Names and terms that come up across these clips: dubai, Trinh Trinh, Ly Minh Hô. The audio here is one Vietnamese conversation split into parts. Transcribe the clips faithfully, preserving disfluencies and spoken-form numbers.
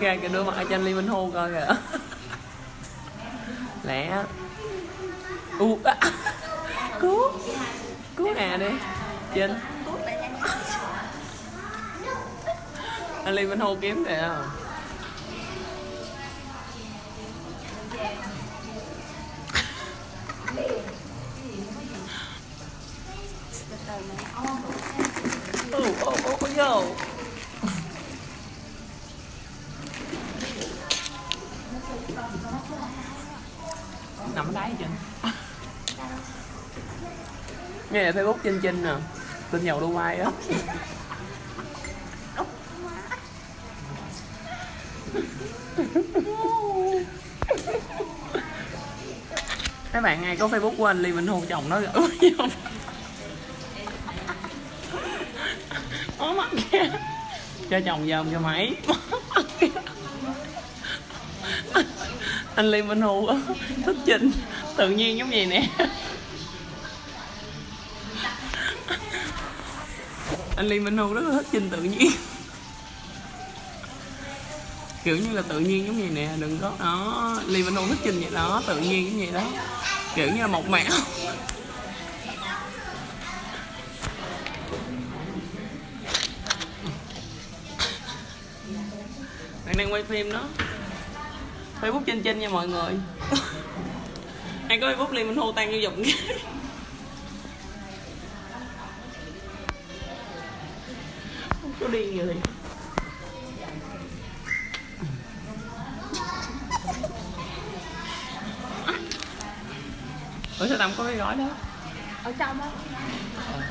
ra kìa, đưa mặt cho anh Ly Minh Hô coi kìa. Lẹ. U á. Cứu. Cứu nè đi Trinh. Anh Ly Minh Hô kiếm kìa. Oh, oh, oh, no. Nằm ở đáy Trinh. Nghe là Facebook Trinh Trinh nè. Tin nhậu Dubai á. Các bạn ai có Facebook của anh Ly Minh Hô chồng nó gửi vô. Ôi mắt kìa. Cho chồng dòm cho mày. Anh Ly Minh Hù thức Trinh tự nhiên giống gì nè. Anh Ly Minh Hù rất là thức Trinh tự nhiên. Kiểu như là tự nhiên giống gì nè, đừng có đó. Ly Minh Hù thức Trinh vậy đó, tự nhiên giống vậy đó. Kiểu như là một mẹo. Bạn đang quay phim đó. Facebook Trinh Trinh nha mọi người. Ai có Facebook Ly Minh Hô tan vô dụng cái. Không có điên vậy. Ủa sao Tâm có cái gói đó? Ở trong đó. À.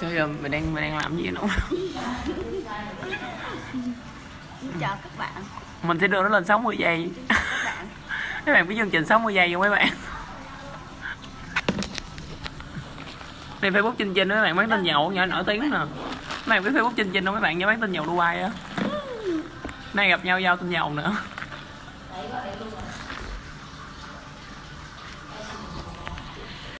Trời ơi, mình đang mình đang làm gì nữa. Chào các bạn. Mình sẽ đưa nó lên sáu mươi giây. Các bạn. Các bạn có chương trình sáu mươi giây không mấy bạn? Này Facebook Trinh Trinh mấy bạn bán tin nhậu nhỏ nổi tiếng nè. Này cái Facebook Trinh Trinh không mấy bạn, nhớ bán tin nhậu Dubai á. Nay gặp nhau giao tin nhậu nữa.